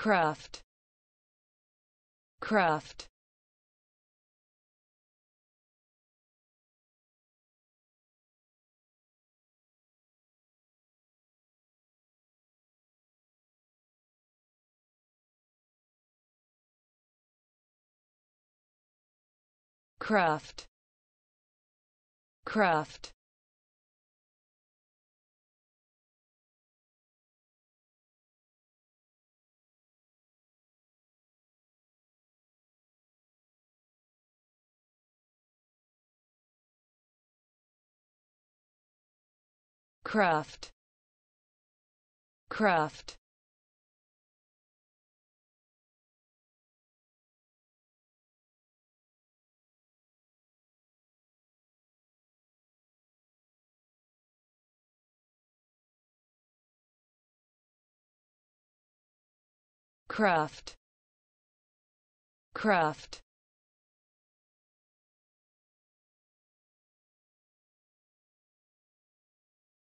Cruft, Cruft. Cruft, Cruft. Cruft, Cruft. Cruft, Cruft.